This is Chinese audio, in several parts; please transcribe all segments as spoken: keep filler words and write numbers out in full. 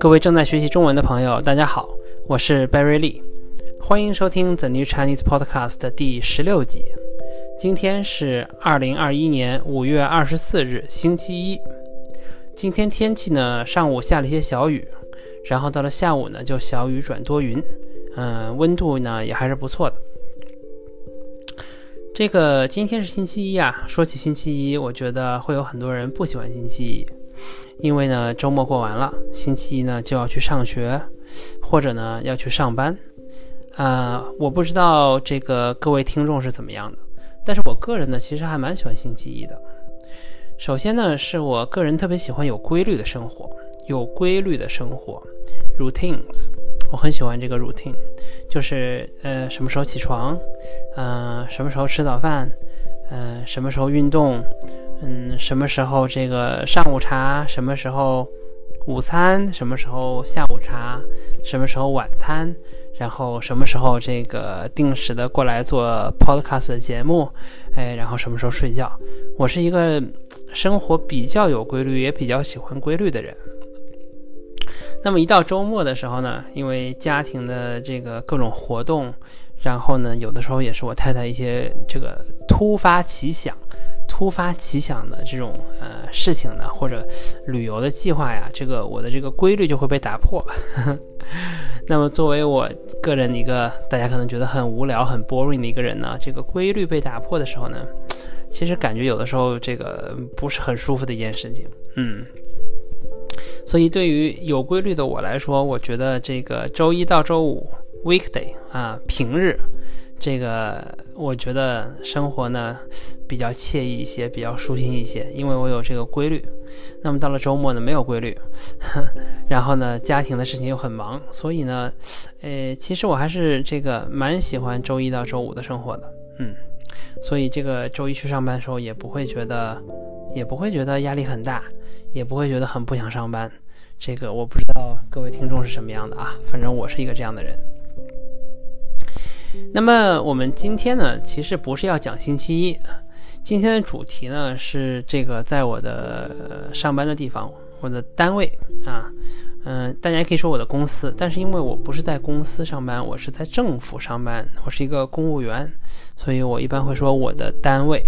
各位正在学习中文的朋友，大家好，我是 Barry Lee， 欢迎收听 The New Chinese Podcast 的第十六集。今天是二零二一年五月二十四日，星期一。今天天气呢，上午下了一些小雨，然后到了下午呢，就小雨转多云，嗯，温度呢也还是不错的。这个今天是星期一啊，说起星期一，我觉得会有很多人不喜欢星期一，因为呢周末过完了，星期一呢就要去上学，或者呢要去上班。呃，我不知道这个各位听众是怎么样的，但是我个人呢其实还蛮喜欢星期一的。首先呢是我个人特别喜欢有规律的生活，有规律的生活 routines， 我很喜欢这个 routine， 就是呃什么时候起床，呃什么时候吃早饭，呃什么时候运动，嗯什么时候这个上午茶，什么时候午餐，什么时候下午茶，什么时候晚餐，然后什么时候这个定时的过来做 podcast 的节目，哎，然后什么时候睡觉。我是一个生活比较有规律，也比较喜欢规律的人。那么一到周末的时候呢，因为家庭的这个各种活动，然后呢有的时候也是我太太一些这个突发奇想突发奇想的这种呃事情呢，或者旅游的计划呀，这个我的这个规律就会被打破。那么作为我个人一个大家可能觉得很无聊很 boring 的一个人呢，这个规律被打破的时候呢，其实感觉有的时候这个不是很舒服的一件事情。嗯，所以对于有规律的我来说，我觉得这个周一到周五 weekday 啊，平日，这个我觉得生活呢比较惬意一些，比较舒心一些，因为我有这个规律。那么到了周末呢没有规律，然后呢家庭的事情又很忙，所以呢呃，其实我还是这个蛮喜欢周一到周五的生活的。嗯，所以这个周一去上班的时候也不会觉得也不会觉得压力很大，也不会觉得很不想上班。这个我不知道各位听众是什么样的啊，反正我是一个这样的人。那么我们今天呢其实不是要讲星期一，今天的主题呢是这个在我的上班的地方，我的单位啊，嗯、呃，大家也可以说我的公司，但是因为我不是在公司上班，我是在政府上班，我是一个公务员，所以我一般会说我的单位。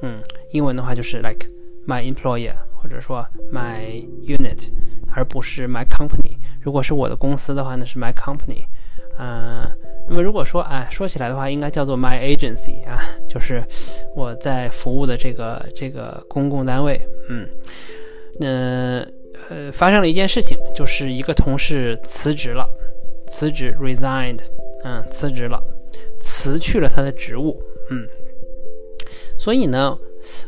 嗯，英文的话就是 like my employer， 或者说 my unit， 而不是 my company。 如果是我的公司的话呢是 my company。呃，那么如果说啊，说起来的话，应该叫做 my agency 啊，就是我在服务的这个这个公共单位。嗯，呃呃，发生了一件事情，就是一个同事辞职了，辞职 resigned， 嗯，辞职了，辞去了他的职务。嗯，所以呢，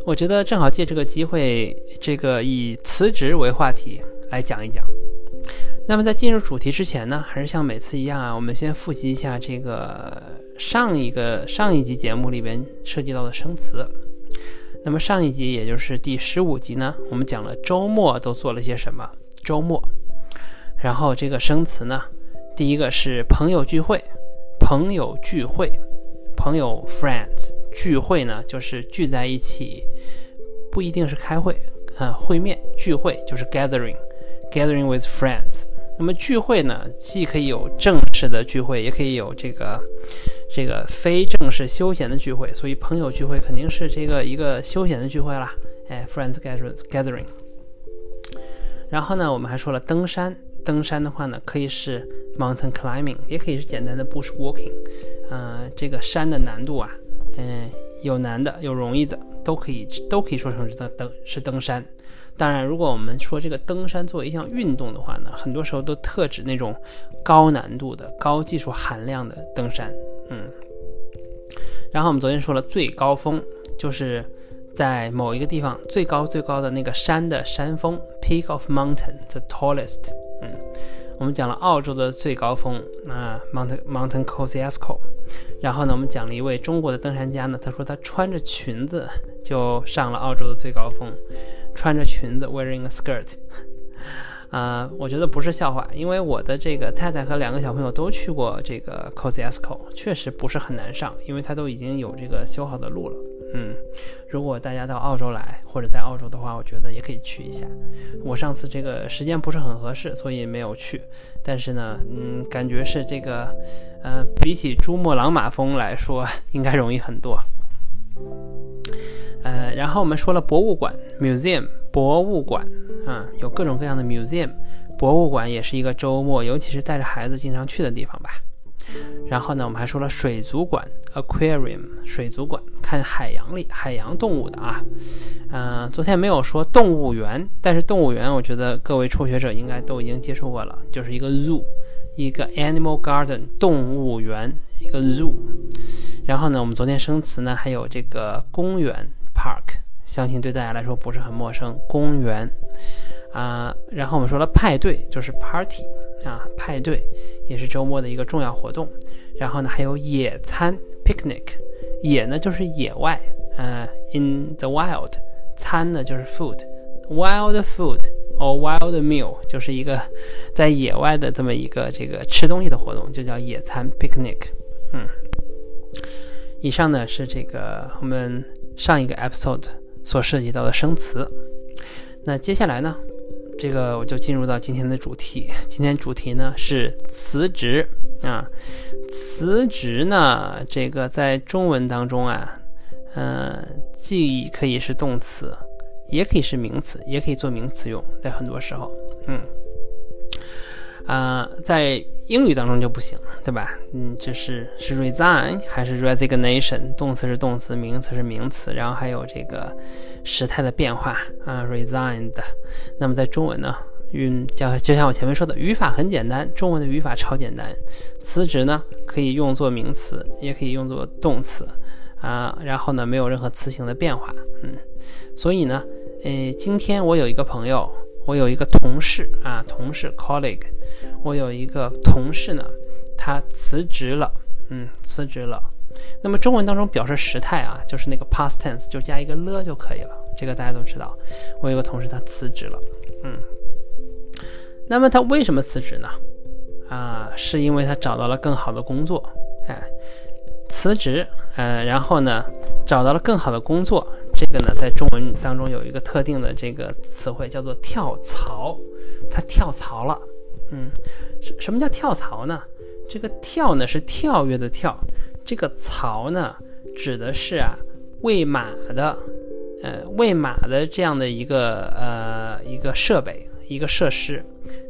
我觉得正好借这个机会，这个以辞职为话题来讲一讲。那么在进入主题之前呢，还是像每次一样啊，我们先复习一下这个上一个上一集节目里边涉及到的生词。那么上一集也就是第十五集呢，我们讲了周末都做了些什么，周末。然后这个生词呢，第一个是朋友聚会，朋友聚会，朋友 friends， 聚会呢就是聚在一起，不一定是开会啊、呃，会面聚会就是 gathering， gathering with friends。那么聚会呢，既可以有正式的聚会，也可以有这个这个非正式休闲的聚会，所以朋友聚会肯定是这个一个休闲的聚会啦，哎 ，friends gathering。然后呢，我们还说了登山，登山的话呢，可以是 mountain climbing， 也可以是简单的 bush walking。呃，这个山的难度啊，嗯、呃，有难的，有容易的，都可以都可以说成是登是登山。当然如果我们说这个登山作为一项运动的话呢，很多时候都特指那种高难度的高技术含量的登山。嗯，然后我们昨天说了最高峰，就是在某一个地方最高最高的那个山的山峰， peak of mountain the tallest。 嗯，我们讲了澳洲的最高峰啊、呃、Mount, Mount Kosciuszko。 然后呢我们讲了一位中国的登山家呢，他说他穿着裙子就上了澳洲的最高峰，穿着裙子 wearing a skirt。 啊、呃，我觉得不是笑话，因为我的这个太太和两个小朋友都去过这个 Kosciuszko， 确实不是很难上，因为它都已经有这个修好的路了。嗯，如果大家到澳洲来或者在澳洲的话，我觉得也可以去一下。我上次这个时间不是很合适，所以没有去。但是呢，嗯，感觉是这个，呃，比起珠穆朗玛峰来说，应该容易很多。呃，然后我们说了博物馆 ，museum， 博物馆啊，有各种各样的 museum， 博物馆也是一个周末，尤其是带着孩子经常去的地方吧。然后呢，我们还说了水族馆 aquarium， 水族馆看海洋里海洋动物的啊，呃，昨天没有说动物园，但是动物园我觉得各位初学者应该都已经接触过了，就是一个 zoo， 一个 animal garden 动物园，一个 zoo。然后呢，我们昨天生词呢还有这个公园 park， 相信对大家来说不是很陌生，公园啊、呃。然后我们说了派对，就是 party。啊，派对也是周末的一个重要活动。然后呢，还有野餐 picnic， 野呢就是野外，呃 in the wild， 餐呢就是 food， wild food or wild meal 就是一个在野外的这么一个这个吃东西的活动，就叫野餐 picnic。嗯，以上呢是这个我们上一个 episode 所涉及到的生词。那接下来呢？这个我就进入到今天的主题。今天主题呢是辞职啊，辞职呢，这个在中文当中啊，呃，既可以是动词，也可以是名词，也可以做名词用，在很多时候，嗯，啊、呃，在英语当中就不行，对吧？嗯，这是是 resign 还是 resignation？ 动词是动词，名词是名词，然后还有这个时态的变化啊 ，resigned。那么在中文呢，嗯，就像我前面说的，语法很简单，中文的语法超简单。辞职呢，可以用作名词，也可以用作动词啊。然后呢，没有任何词形的变化，嗯。所以呢，诶，今天我有一个朋友，我有一个同事啊，同事 colleague， 我有一个同事呢，他辞职了，嗯，辞职了。那么中文当中表示时态啊，就是那个 past tense 就加一个了就可以了，这个大家都知道。我有个同事他辞职了，嗯，那么他为什么辞职呢？啊，是因为他找到了更好的工作，哎，辞职，呃，然后呢找到了更好的工作，这个呢在中文当中有一个特定的这个词汇叫做跳槽，他跳槽了，嗯，什么叫跳槽呢？这个跳呢是跳跃的跳。这个槽呢指的是啊喂马的呃喂马的这样的一个呃一个设备，一个设施，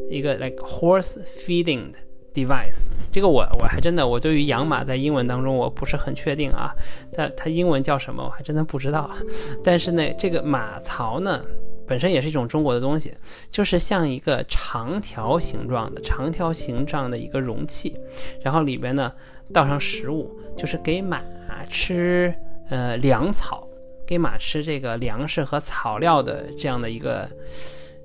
一个 like horse feeding device。 这个我我还真的我对于养马在英文当中我不是很确定啊，它它英文叫什么我还真的不知道。但是呢这个马槽呢本身也是一种中国的东西，就是像一个长条形状的长条形状的一个容器，然后里边呢倒上食物，就是给马吃呃粮草，给马吃这个粮食和草料的这样的一个，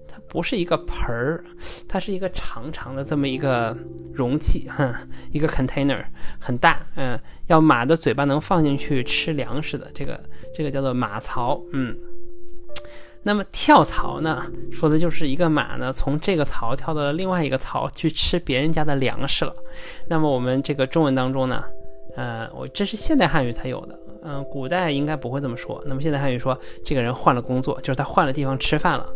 它不是一个盆儿，它是一个长长的这么一个容器，一个 container 很大，嗯、呃，要马的嘴巴能放进去吃粮食的，这个这个叫做马槽，嗯。那么跳槽呢，说的就是一个马呢从这个槽跳到了另外一个槽去吃别人家的粮食了。那么我们这个中文当中呢，呃，我这是现代汉语才有的，嗯、呃，古代应该不会这么说。那么现代汉语说这个人换了工作，就是他换了地方吃饭了，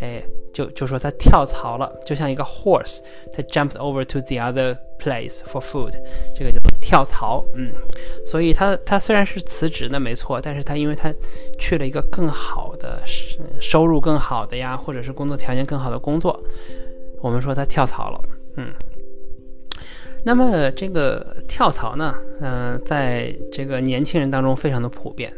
哎，就就说他跳槽了，就像一个 horse， 他 jumped over to the other place for food， 这个叫做跳槽，嗯，所以他他虽然是辞职的没错，但是他因为他去了一个更好的收入更好的呀，或者是工作条件更好的工作，我们说他跳槽了，嗯。那么这个跳槽呢，嗯、呃，在这个年轻人当中非常的普遍。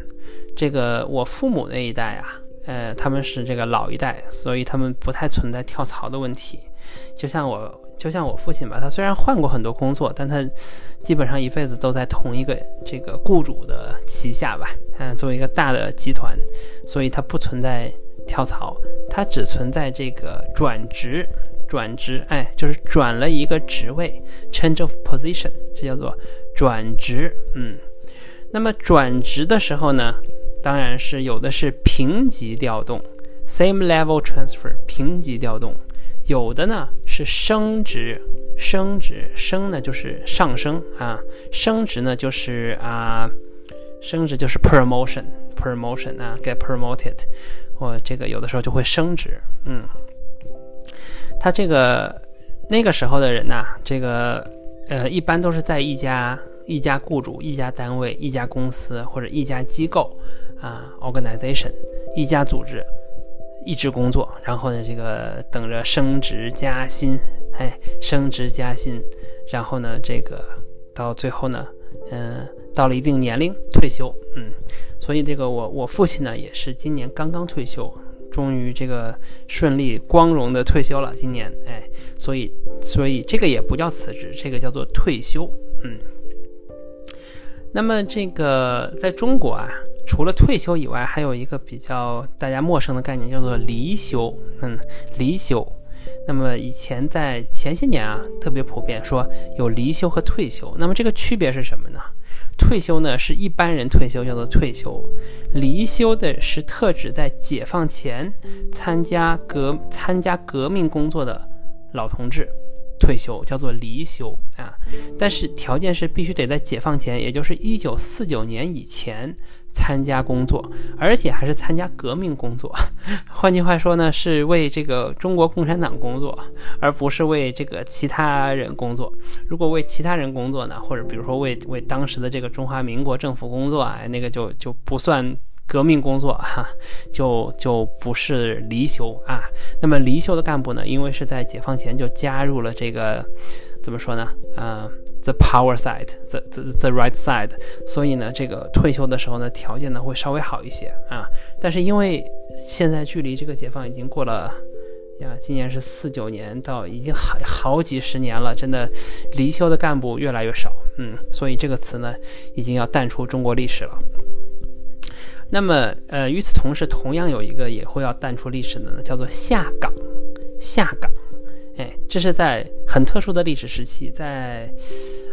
这个我父母那一代啊，呃，他们是这个老一代，所以他们不太存在跳槽的问题。就像我。就像我父亲吧，他虽然换过很多工作，但他基本上一辈子都在同一个这个雇主的旗下吧，嗯，作为一个大的集团，所以他不存在跳槽，他只存在这个转职，转职，哎，就是转了一个职位 ，change of position， 这叫做转职，嗯。那么转职的时候呢，当然是有的是平级调动 ，same level transfer， 平级调动。有的呢是升职，升职升呢就是上升啊，升职呢就是啊，升职就是 promotion， promotion 啊 get promoted 我这个有的时候就会升职。嗯，他这个那个时候的人呐、啊，这个呃一般都是在一家一家雇主、一家单位、一家公司或者一家机构啊 organization 一家组织一直工作，然后呢这个等着升职加薪，哎，升职加薪，然后呢这个到最后呢嗯、呃，到了一定年龄退休。嗯，所以这个我我父亲呢也是今年刚刚退休，终于这个顺利光荣的退休了今年。哎，所以所以这个也不叫辞职，这个叫做退休。嗯，那么这个在中国啊，除了退休以外，还有一个比较大家陌生的概念叫做离休。嗯，离休。那么以前在前些年啊，特别普遍说有离休和退休。那么这个区别是什么呢？退休呢是一般人退休叫做退休，离休的是特指在解放前参加革参加革命工作的老同志退休叫做离休啊。但是条件是必须得在解放前，也就是一九四九年以前参加工作，而且还是参加革命工作。换句话说呢，是为这个中国共产党工作，而不是为这个其他人工作。如果为其他人工作呢，或者比如说为为当时的这个中华民国政府工作啊，那个就就不算革命工作哈、啊，就就不是离休啊。那么离休的干部呢，因为是在解放前就加入了这个，怎么说呢？呃 the power side, the, the, the right side， 所以呢，这个退休的时候呢，条件呢会稍微好一些啊。但是因为现在距离这个解放已经过了。呀，今年是四九年，到已经好好几十年了，真的离休的干部越来越少。嗯，所以这个词呢，已经要淡出中国历史了。那么，呃，与此同时，同样有一个也会要淡出历史的呢，叫做下岗。下岗，哎，这是在很特殊的历史时期，在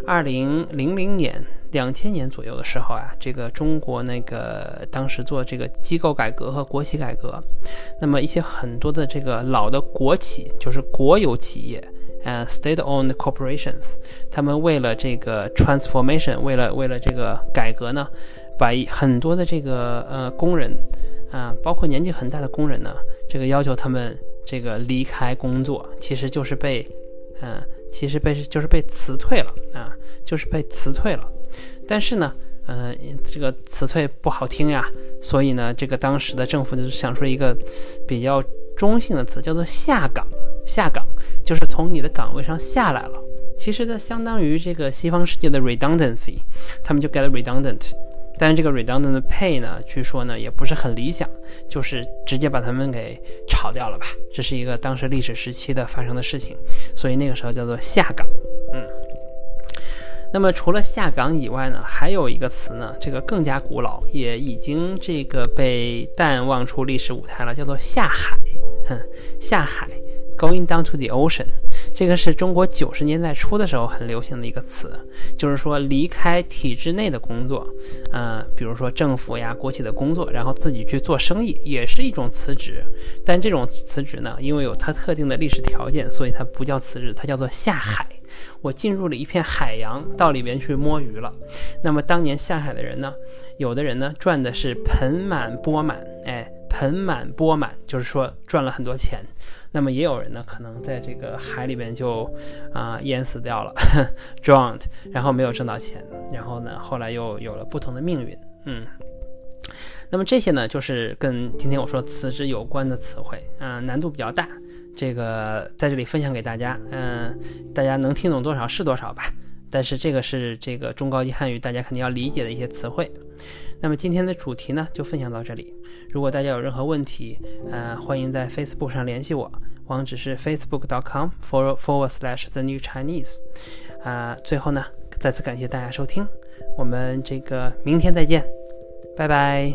二零零零年、两千年左右的时候啊，这个中国那个当时做这个机构改革和国企改革，那么一些很多的这个老的国企，就是国有企业。呃 state-owned corporations， 他们为了这个 transformation， 为了为了这个改革呢，把很多的这个呃工人啊、呃，包括年纪很大的工人呢，这个要求他们这个离开工作，其实就是被，呃，其实被就是被辞退了啊、呃，就是被辞退了。但是呢，呃，这个辞退不好听呀，所以呢，这个当时的政府就是想出一个比较中性的词，叫做下岗。下岗就是从你的岗位上下来了，其实呢，相当于这个西方世界的 redundancy， 他们就 get redundant， 但是这个 redundant pay 呢，据说呢也不是很理想，就是直接把他们给炒掉了吧。这是一个当时历史时期的发生的事情，所以那个时候叫做下岗。嗯，那么除了下岗以外呢，还有一个词呢，这个更加古老，也已经这个被淡忘出历史舞台了，叫做下海。嗯，下海。Going down to the ocean， 这个是中国九十年代初的时候很流行的一个词，就是说离开体制内的工作，呃，比如说政府呀、国企的工作，然后自己去做生意，也是一种辞职。但这种辞职呢，因为有它特定的历史条件，所以它不叫辞职，它叫做下海。我进入了一片海洋，到里边去摸鱼了。那么当年下海的人呢，有的人呢赚的是盆满钵满，哎，盆满钵满，就是说赚了很多钱。那么也有人呢，可能在这个海里边就，啊、呃，淹死掉了，drowned， 然后没有挣到钱，然后呢，后来又有了不同的命运，嗯。那么这些呢，就是跟今天我说辞职有关的词汇，啊、呃，难度比较大，这个在这里分享给大家，嗯、呃，大家能听懂多少是多少吧。但是这个是这个中高级汉语大家肯定要理解的一些词汇。那么今天的主题呢，就分享到这里。如果大家有任何问题，呃，欢迎在 Facebook 上联系我，网址是 facebook dot com forward slash the new chinese。啊、呃，最后呢，再次感谢大家收听，我们这个明天再见，拜拜。